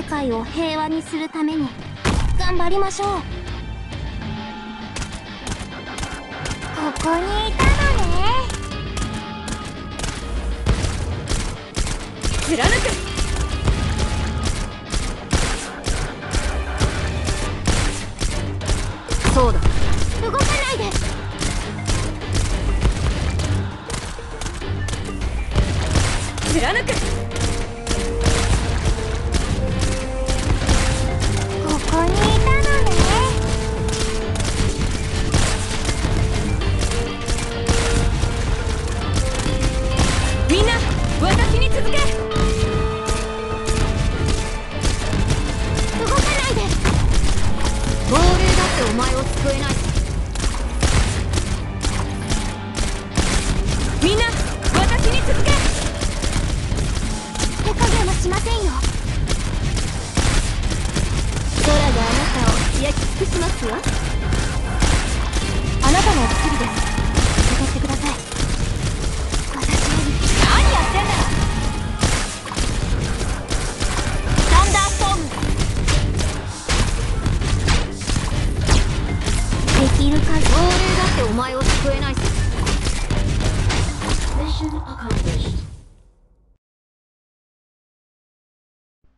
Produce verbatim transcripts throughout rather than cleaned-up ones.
世界を平和にするために頑張りましょう。ここにいたのね。貫く。そうだ、動かないで。貫く。ここにいたのね。みんな私に続け。動かないで。亡霊だってお前を救えない。みんな私に続け。手加減はしませんよ。空があなたを焼き尽くしますわ。あなたのお薬です。受け取ってください。私より。何やってんだ。いるかい。亡霊だってお前を救えないぞ。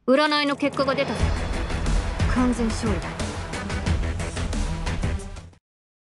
占いの結果が出た。完全勝利だ。